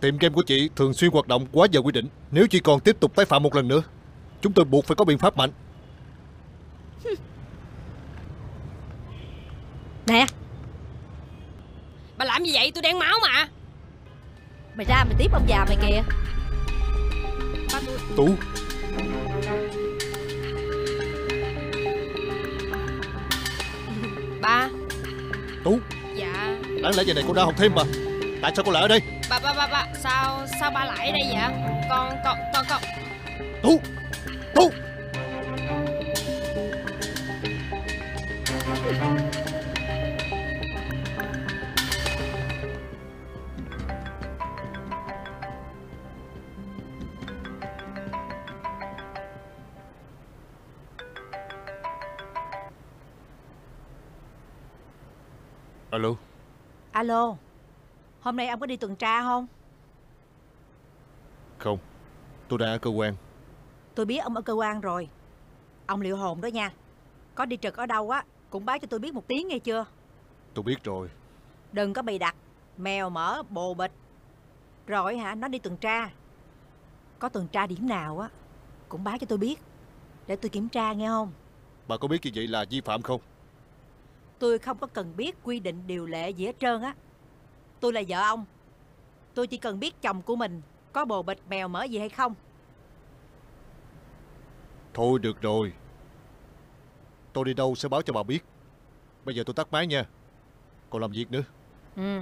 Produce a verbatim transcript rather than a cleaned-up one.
Tiệm game của chị thường xuyên hoạt động quá giờ quy định. Nếu chị còn tiếp tục tái phạm một lần nữa, chúng tôi buộc phải có biện pháp mạnh. Nè, bà làm gì vậy? Tôi đang máu mà. Mày ra mày tiếp ông già mày kìa. Tú, ba. Tú. Dạ. Đáng lẽ giờ này cô đã học thêm mà. Tại sao cô lại ở đây? Ba ba ba ba. Sao sao ba lại ở đây vậy? Con con con con. Tú. Tú. Alo. Alo. Hôm nay ông có đi tuần tra không? Không. Tôi đang ở cơ quan. Tôi biết ông ở cơ quan rồi. Ông liệu hồn đó nha. Có đi trực ở đâu á cũng báo cho tôi biết một tiếng nghe chưa? Tôi biết rồi. Đừng có bày đặt mèo mỡ bồ bịch. Rồi hả, nó đi tuần tra. Có tuần tra điểm nào á cũng báo cho tôi biết, để tôi kiểm tra nghe không? Bà có biết như vậy là vi phạm không? Tôi không có cần biết quy định điều lệ gì hết trơn á. Tôi là vợ ông. Tôi chỉ cần biết chồng của mình có bồ bịch mèo mỡ gì hay không. Thôi được rồi. Tôi đi đâu sẽ báo cho bà biết. Bây giờ tôi tắt máy nha. Còn làm việc nữa. Ừ.